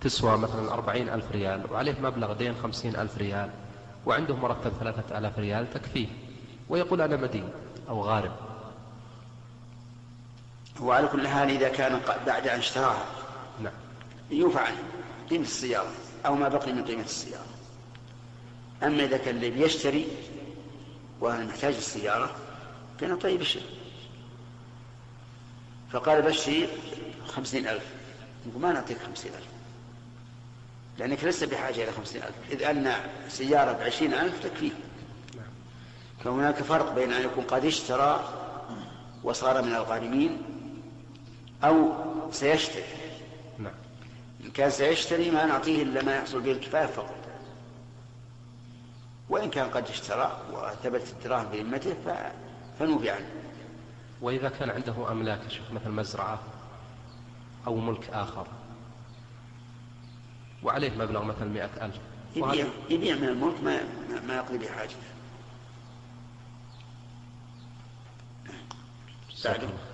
تسوى مثلا 40,000 ريال وعليه مبلغ دين 50,000 ريال وعنده مرتب 3,000 ريال تكفيه، ويقول أنا مدين أو غارب. وعلى كل حال إذا كان بعد أن اشتراها نعم يوفى عنه قيمة السيارة أو ما بقي من قيمة السيارة. أما إذا كان اللي بيشتري وأنا محتاج السيارة فنعطيه بشيء. فقال بشير 50,000، نقول ما نعطيك 50,000 لأنك لسه بحاجة إلى 50,000، إذ أن سيارة 20,000 تكفيه. فهناك فرق بين أن يكون قد اشترى وصار من الغارمين أو سيشتري. إن كان سيشتري ما نعطيه إلا ما يحصل به الكفاية فقط، وإن كان قد اشترى وثبتت الدراهم بذمته فنوفي عنه. وإذا كان عنده أملاك مثل مزرعة أو ملك آخر وعليه مبلغ مثل 100,000 يبيع من الملك ما يقضي بحاجته.